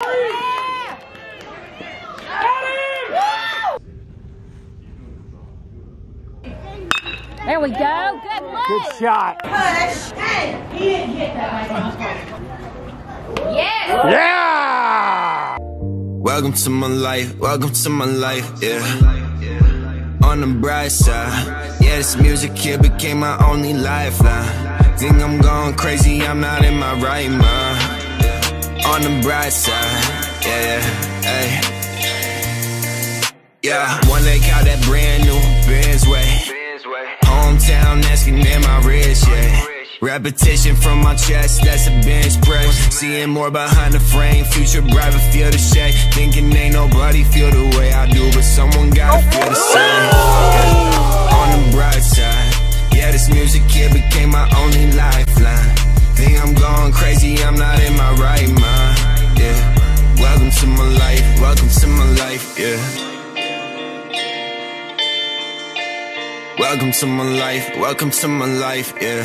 There we go. Good play. Good shot. Push. Hey, he didn't get that. Yes. Yeah. Welcome to my life. Welcome to my life. Yeah. On the bright side. Yeah, this music here became my only lifeline. Think I'm going crazy. I'm not in my right mind. On the bright side. Yeah. Hey. Yeah. One day got that brand new Benz way. Hometown asking am I rich, yeah. Repetition from my chest, that's a bench press. Seeing more behind the frame, future bright but feel the shade. Thinking ain't nobody feel the way I do, but someone gotta feel the same, yeah. On the bright side, yeah, this music here became my only lifeline. Think I'm going crazy, I'm not in my right mind, yeah. Welcome to my life, welcome to my life, yeah. Welcome to my life, welcome to my life, yeah.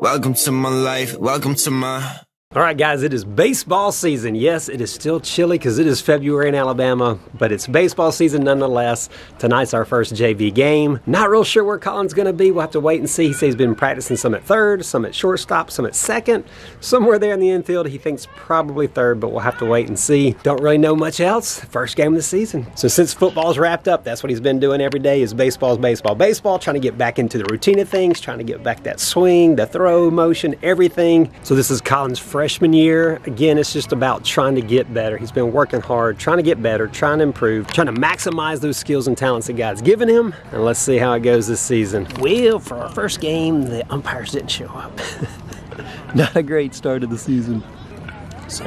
Welcome to my life, welcome to my... Alright guys, it is baseball season. Yes, it is still chilly because it is February in Alabama, but it's baseball season nonetheless. Tonight's our first JV game. Not real sure where Collin's going to be. We'll have to wait and see. He says he's been practicing some at third, some at shortstop, some at second. Somewhere there in the infield, he thinks probably third, but we'll have to wait and see. Don't really know much else. First game of the season. So since football's wrapped up, that's what he's been doing every day is baseball. Trying to get back into the routine of things, trying to get back that swing, the throw motion, everything. So this is Collin's freshman year. Again, it's just about trying to get better. He's been working hard, trying to get better, trying to improve, trying to maximize those skills and talents that God's given him. And let's see how it goes this season. Well, for our first game, the umpires didn't show up. Not a great start of the season. So,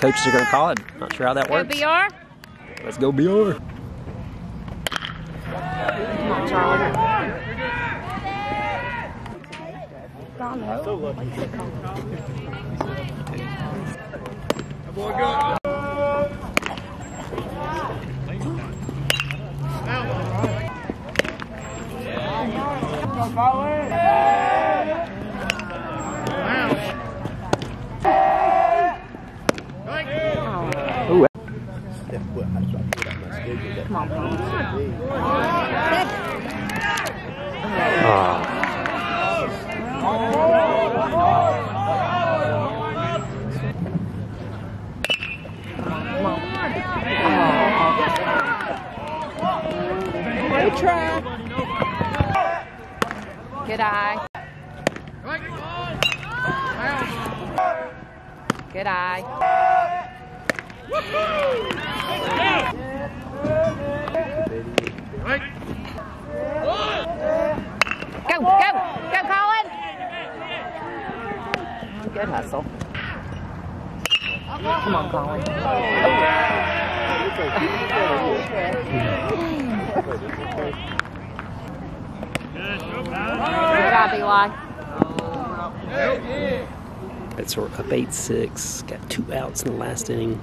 coaches are going to call it. Not sure how that works. Go BR. Let's go BR. Come on, Charlie. Good eye. Good eye. Go, go, go, Collin. Good hustle. Come on, Collin. That's up 8-6. Got 2 outs in the last inning.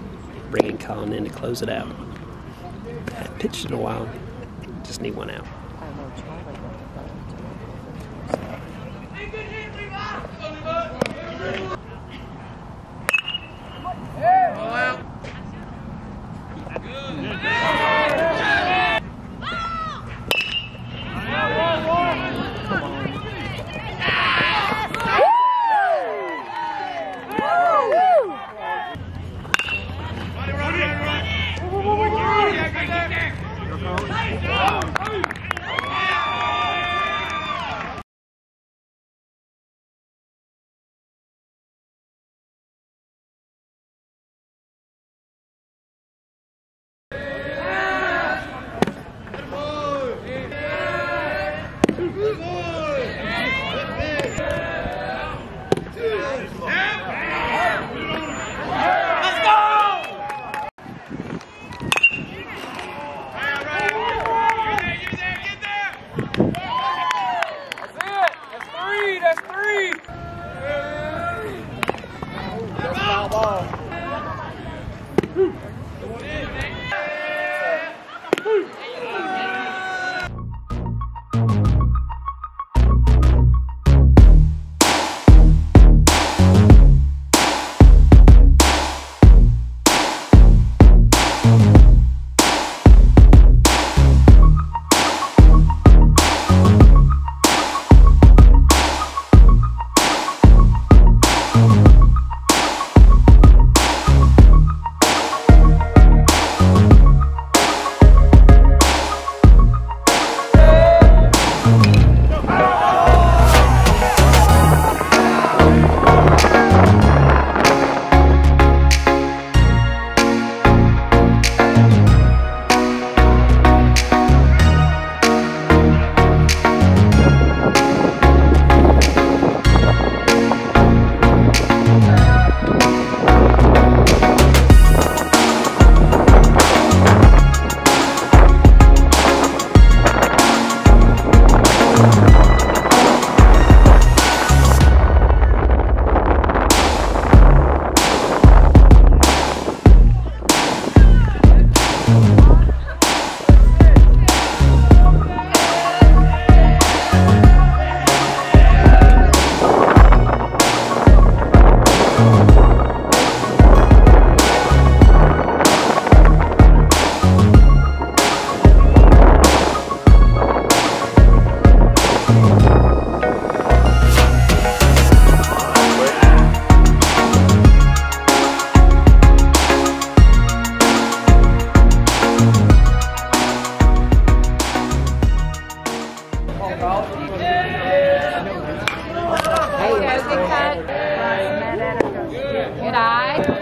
Bringing Collin in to close it out. Haven't pitched in a while. Just need 1 out. Let's go! There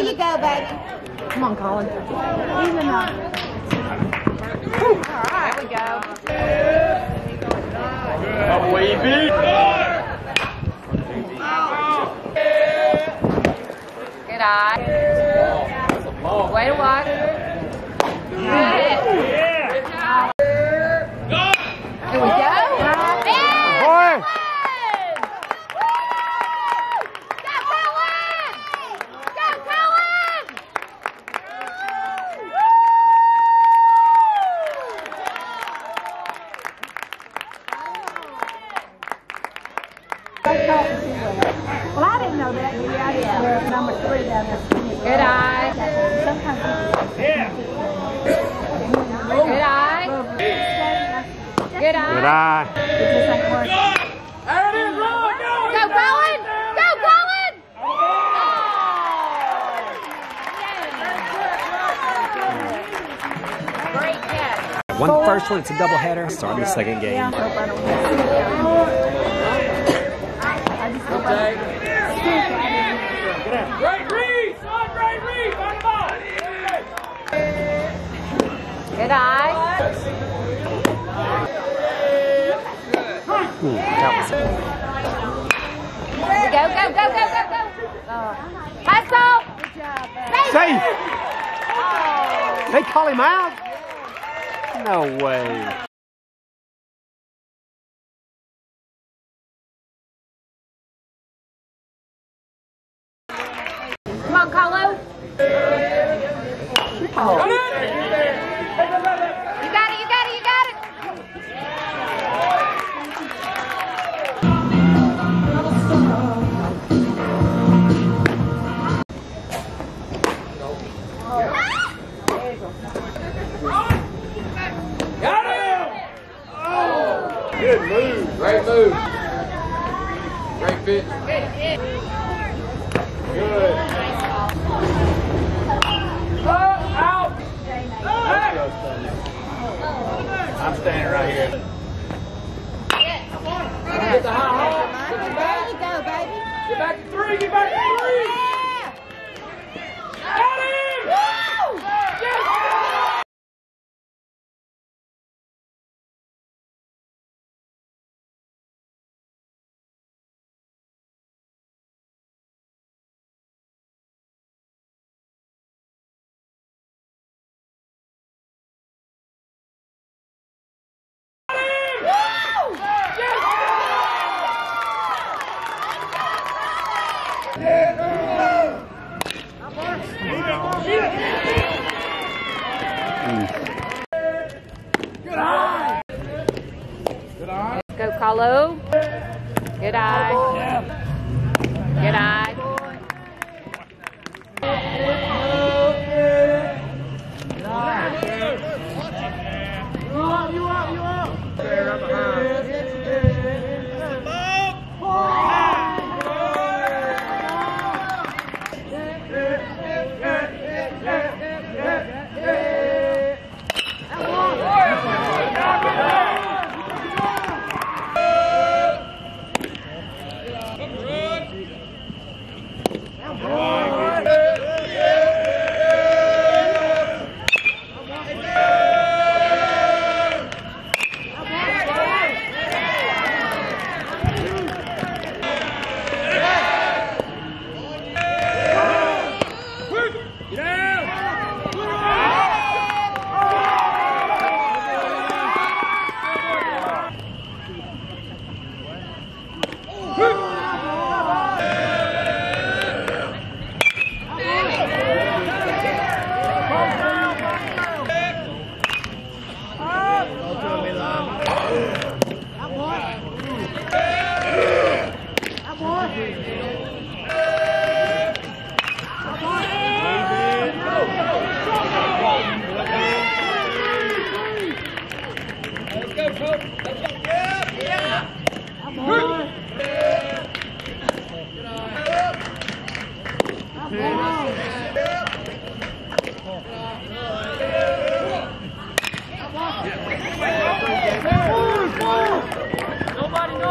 you go, baby. Come on, Collin. Even up. All right. There we go. A wavy. Good eye. Way to watch. Yeah. Here we go. Well, I didn't know that. Yeah, we're number 3 down there. Good eye. Yeah. Good eye. Good eye. Good eye. There it is. Go, Collin. Go, Collin. Oh. Great catch. Won the first one. It's a doubleheader. Starting the second game. Right read! On right read! On the ball! Good eye. Go, go, go, go, go, go! Hustle! Good job, baby. Safe! Oh. They call him out? No way. Oh. You got it, you got it, you got it! Got him! Oh! Good move! Great move! Great fit! Good! I'm standing right here. Yes. Get the high high. Get back. There you go, baby. Get back to 3. Get back to 3. Yeah. Got him! Woo! Yes! Good eye! Good eye. Let's go, Collin. Good eye. Good eye. Good eye. You up, you up, you up. There, up behind. Good.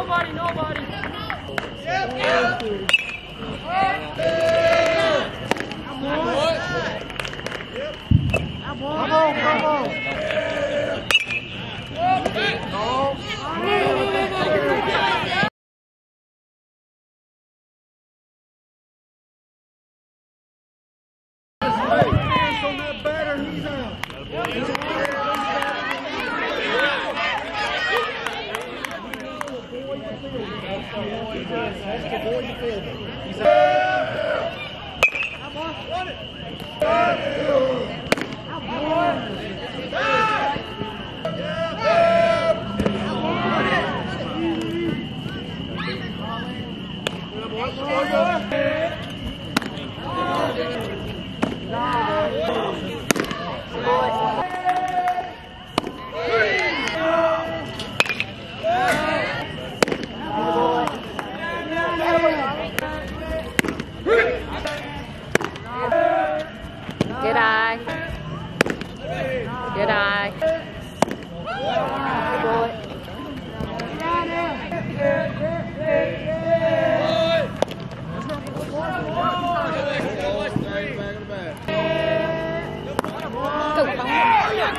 nobody. Yep. Come on. Good job,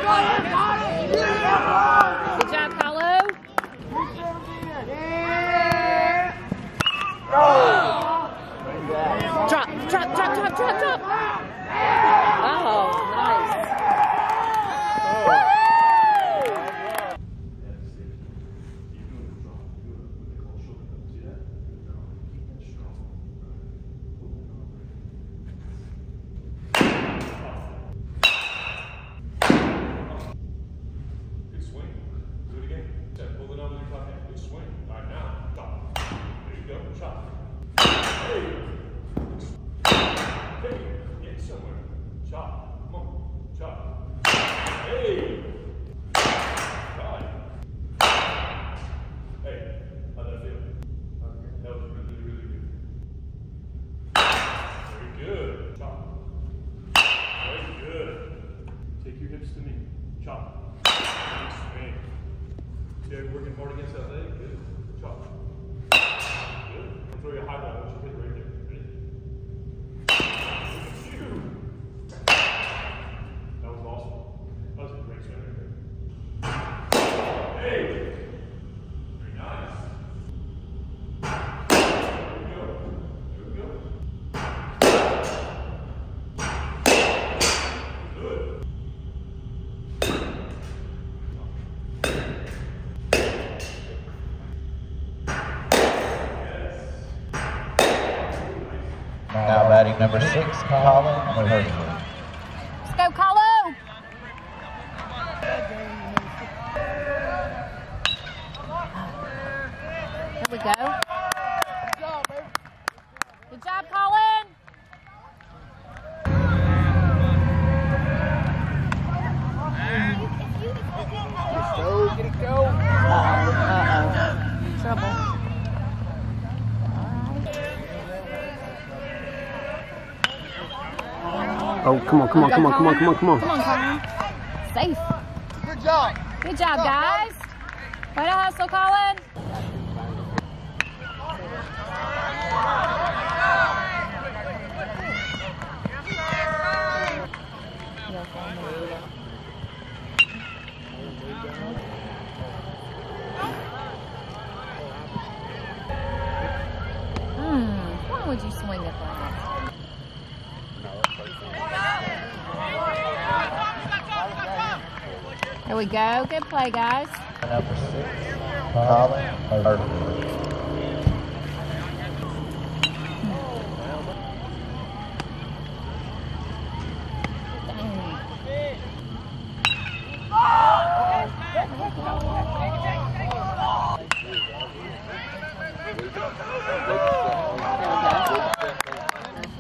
Collin. Yeah. Drop. Oh, nice. Now batting number 6, Collin. Let's go, Collin! There we go. Good job, Collin! Get it, go! Uh-oh. Trouble. Oh, come on. Collin. Safe. Good job, guys. Way to hustle, Collin. Why would you swing it like that? There we go. Good play, guys. Number 6, Collin.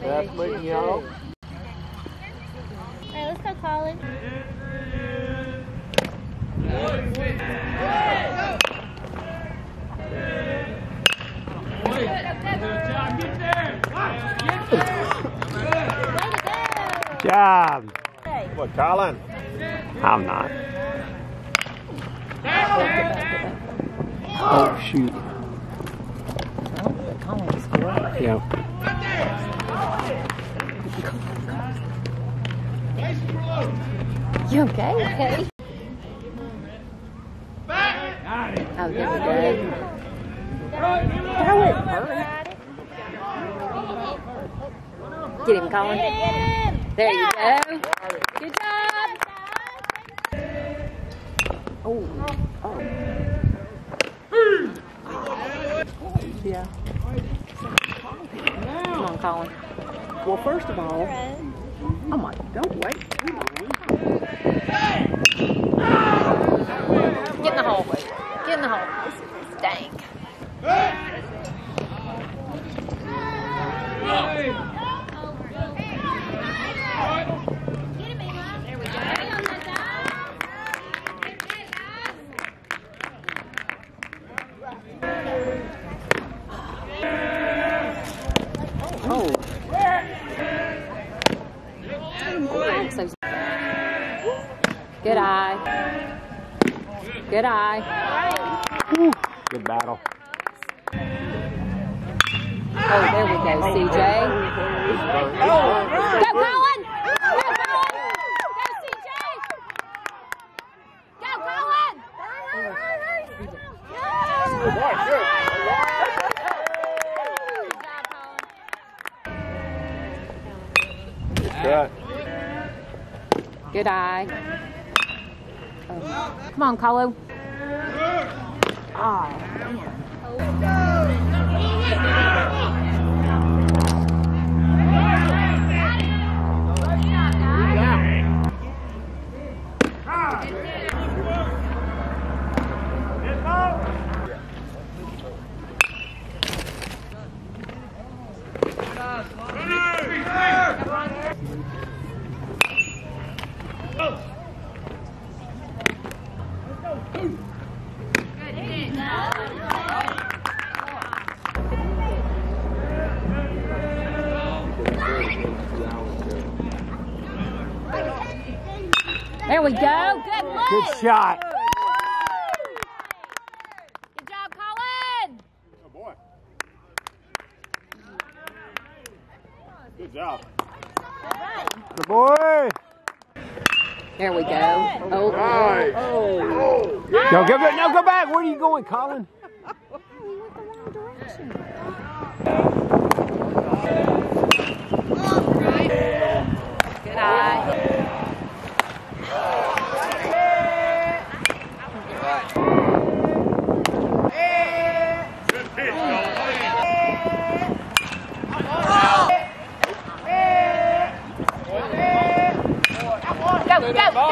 That's making y'all. All right, let's go, Collin. Good job. What, Collin? I'm not. Oh, shoot. Collins, correct? Yeah. You okay? Okay. Back. Oh, there we go. Throw it, Murph. Get him, Collin. There you go. Good job. Oh. Oh. Yeah. Come on, Collin. Well, first of all, I'm like, don't wait too long. Get in the hole. Get in the hole. This is dank. Good eye. Good eye. Good battle. Oh, there we go, CJ. Go, Collin! Go, Collin! Go, CJ! Go, Collin! Good job, Collin. Good eye. Come on, Collin. Oh, there we go. Good look. Good shot. Good job, Collin. Oh, boy. Good job. Good boy. There we go. Oh, nice. Oh. No, go back. No, go back. Where are you going, Collin? He went the wrong direction. Good eye. Go, go, go!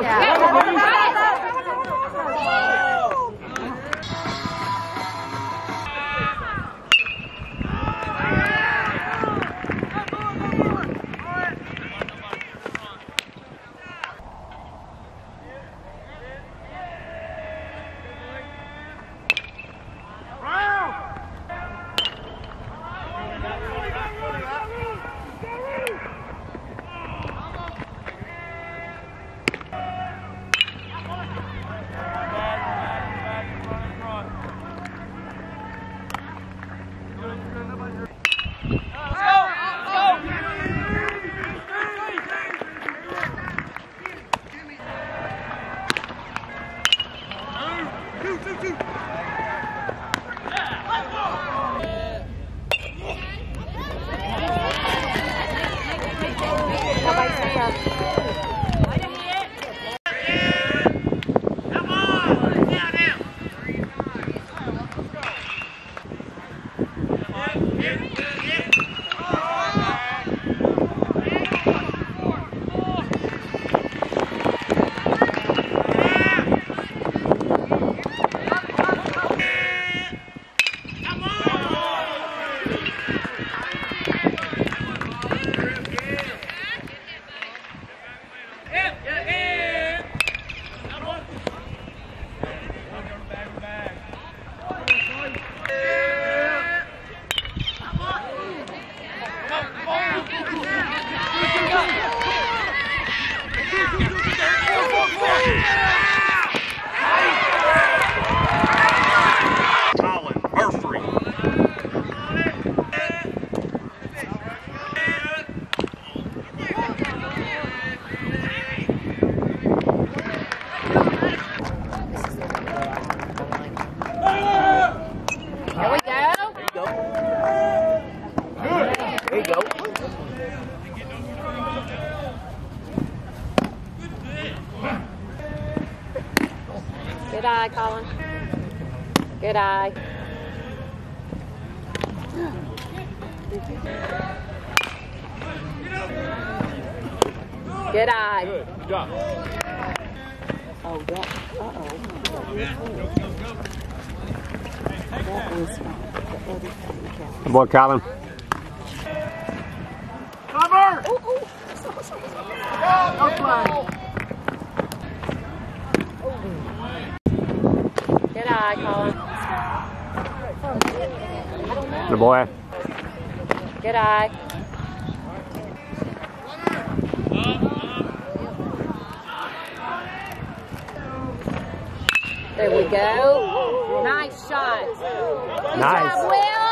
Collin, Murph Squad. Good eye, Collin. Good eye. Good eye. Good job. Oh, that. That was the other. Boy, Collin. Cover! Oh, oh. Good boy. Good eye. There we go. Nice shot. Good nice job, Will.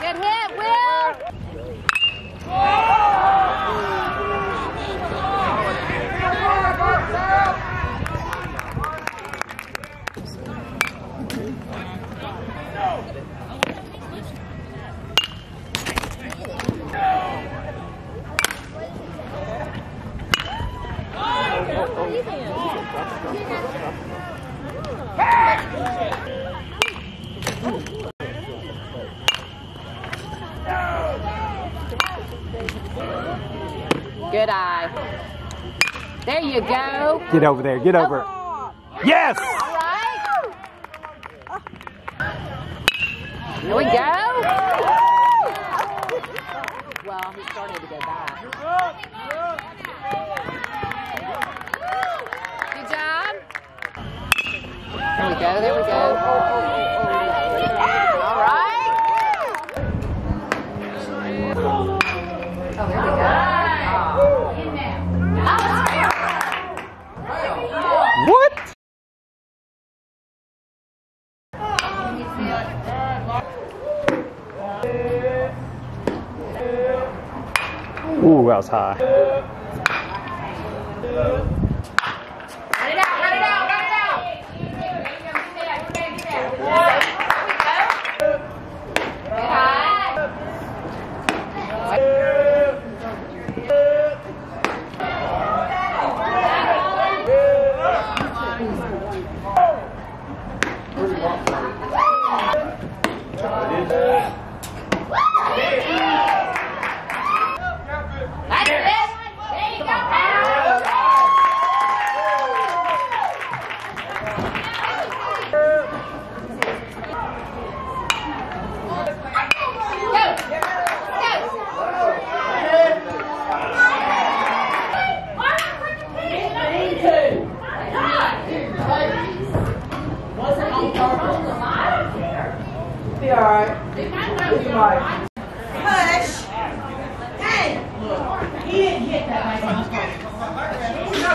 Good hit, Will. Good eye. There you go. Get over there. Get over. Yes. All right. Here we go. Well, he started to go back. Good job. There we go. There we go. Ooh, that was high. Let it out, let it out, let it out! There we go. High. Push. Hey. Look, he didn't hit that right now. Nice,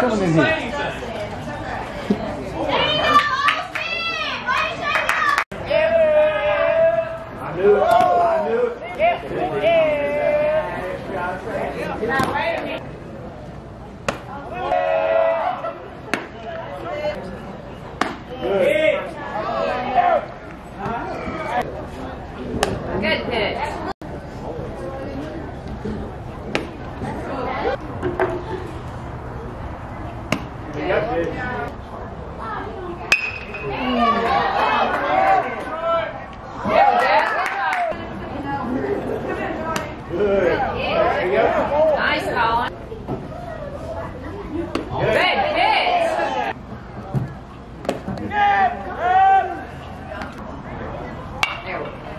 Collin. Good hit. There we go. Yes. Yeah. Oh,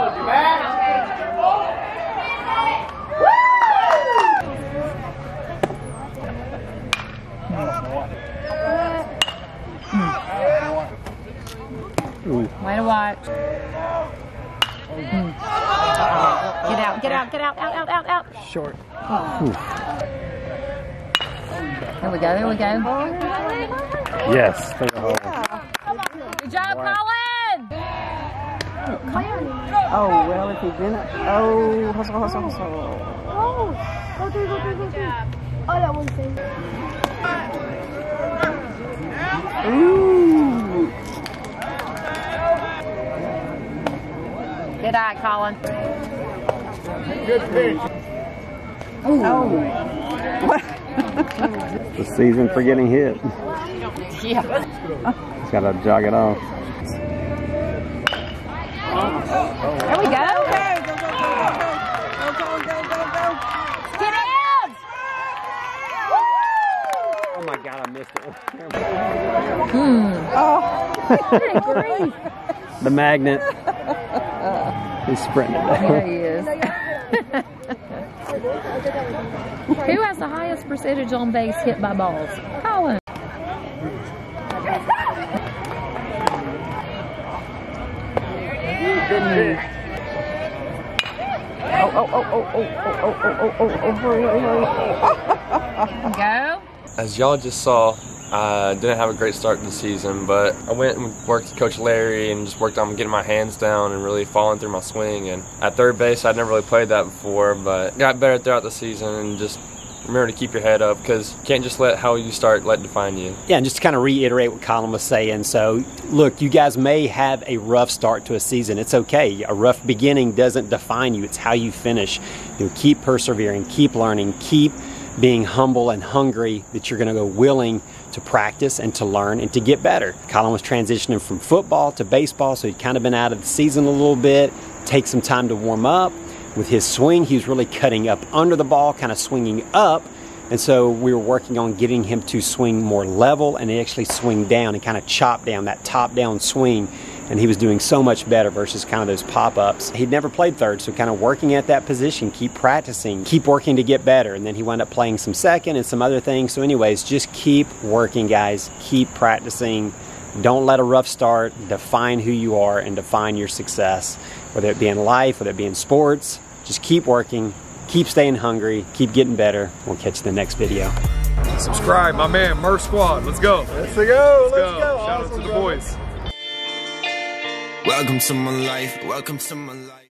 you're back. Way to watch. Mm. Get out, get out, get out, out. Short. There we go, there we go. Yes. Good job, Collin! Oh, well, if he didn't. Oh, hustle, hustle, hustle. Oh, go through, go through, go through. Oh, that one thing. Good eye, Collin. Good pitch. Ooh. Oh. The season for getting hit. Yeah. Just gotta jog it off. There we go. Go, go, go, go, go, go, go. Get out! Oh my God, I missed it. Oh. Great. The magnet. He's sprinting. There he is. Who has the highest percentage on base hit by balls? Collin. Oh, oh, oh, oh, oh, oh, oh, oh, oh, hurry, hurry, hurry. Go. As y'all just saw, I didn't have a great start to the season, but I went and worked with Coach Larry and just worked on getting my hands down and really falling through my swing. And at third base, I'd never really played that before, but got better throughout the season and just remember to keep your head up because you can't just let how you start let define you. Yeah, and just to kind of reiterate what Collin was saying, so look, you guys may have a rough start to a season. It's okay. A rough beginning doesn't define you. It's how you finish. You know, keep persevering, keep learning, keep being humble and hungry that you're going to go willing to practice and to learn and to get better. Collin was transitioning from football to baseball, so he'd kind of been out of the season a little bit, take some time to warm up. With his swing, he was really cutting up under the ball, kind of swinging up, and so we were working on getting him to swing more level and actually swing down and kind of chop down that top-down swing, and he was doing so much better versus kind of those pop-ups. He'd never played third, so kind of working at that position, keep practicing, keep working to get better, and then he wound up playing some second and some other things. So anyways, just keep working, guys. Keep practicing. Don't let a rough start define who you are and define your success, whether it be in life, whether it be in sports. Just keep working, keep staying hungry, keep getting better. We'll catch you in the next video. Subscribe, my man, Murph Squad. Let's go. Let's go. Let's go. Shout out to the boys. Welcome to my life. Welcome to my life.